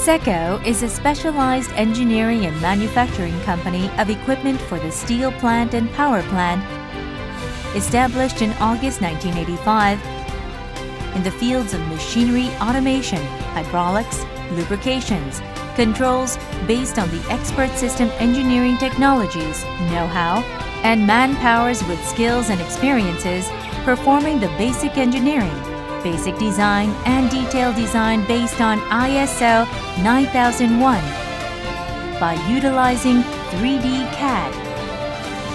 SECO is a specialized engineering and manufacturing company of equipment for the steel plant and power plant, established in August 1985 in the fields of machinery automation, hydraulics, lubrications, controls based on the expert system engineering technologies, know-how, and manpowers with skills and experiences performing the basic engineering, basic design and detailed design based on ISO 9001 by utilizing 3D CAD,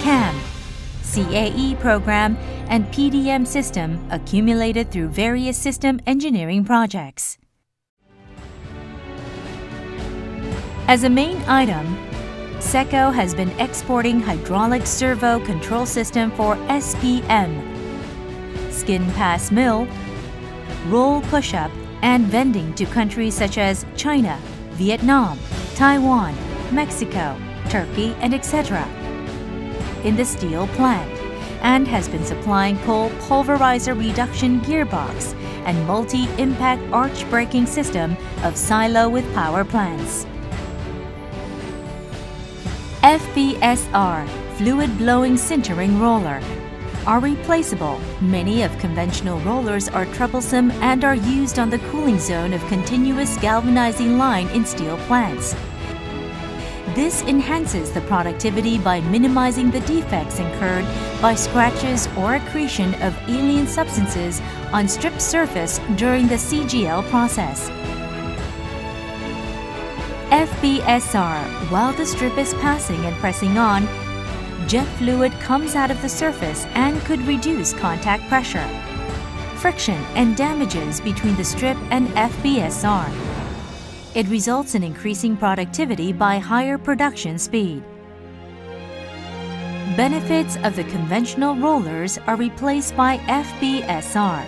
CAM, CAE program and PDM system accumulated through various system engineering projects. As a main item, SECO has been exporting hydraulic servo control system for SPM, skin pass mill, roll push-up and vending to countries such as China, Vietnam, Taiwan, Mexico, Turkey, and etc. in the steel plant, and has been supplying coal pulverizer reduction gearbox and multi-impact arch braking system of silo with power plants. FBSR, fluid blowing sintering roller, are replaceable. Many of conventional rollers are troublesome and are used on the cooling zone of continuous galvanizing line in steel plants. This enhances the productivity by minimizing the defects incurred by scratches or accretion of alien substances on strip surface during the CGL process. FBSR, while the strip is passing and pressing on, jet fluid comes out of the surface and could reduce contact pressure, friction, and damages between the strip and FBSR. It results in increasing productivity by higher production speed. Benefits of the conventional rollers are replaced by FBSR.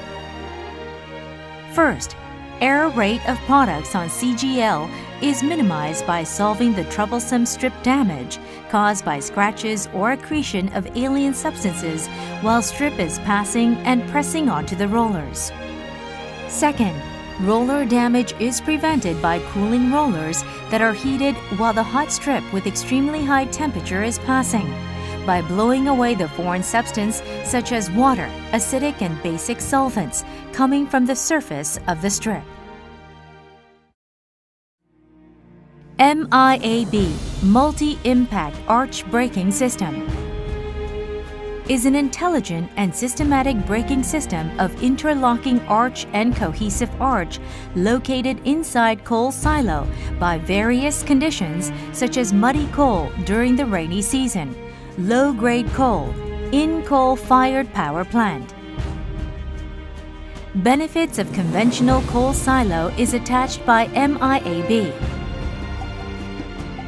First, error rate of products on CGL is minimized by solving the troublesome strip damage caused by scratches or accretion of alien substances while strip is passing and pressing onto the rollers. Second, roller damage is prevented by cooling rollers that are heated while the hot strip with extremely high temperature is passing, by blowing away the foreign substance such as water, acidic and basic solvents coming from the surface of the strip. MIAB, Multi-Impact Arch Braking System, is an intelligent and systematic braking system of interlocking arch and cohesive arch located inside coal silo by various conditions such as muddy coal during the rainy season, low-grade coal, in coal-fired power plant. Benefits of conventional coal silo is attached by MIAB.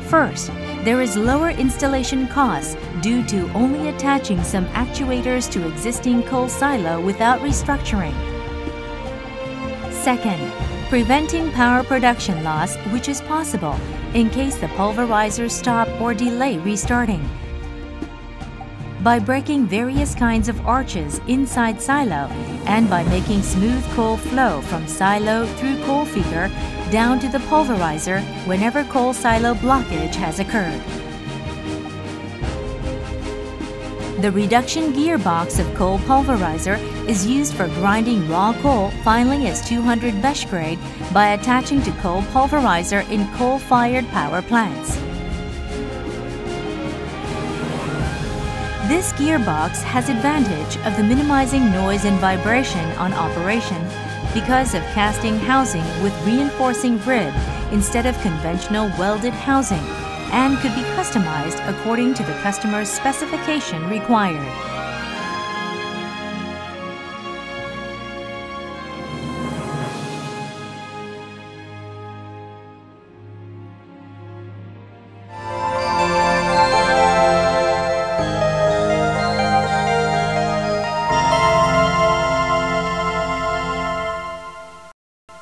First, there is lower installation costs due to only attaching some actuators to existing coal silo without restructuring. Second, preventing power production loss, which is possible in case the pulverizers stop or delay restarting, by breaking various kinds of arches inside silo and by making smooth coal flow from silo through coal feeder down to the pulverizer whenever coal silo blockage has occurred. The reduction gearbox of coal pulverizer is used for grinding raw coal finally as 200 mesh grade by attaching to coal pulverizer in coal-fired power plants. This gearbox has advantage of the minimizing noise and vibration on operation because of casting housing with reinforcing rib instead of conventional welded housing, and could be customized according to the customer's specification required.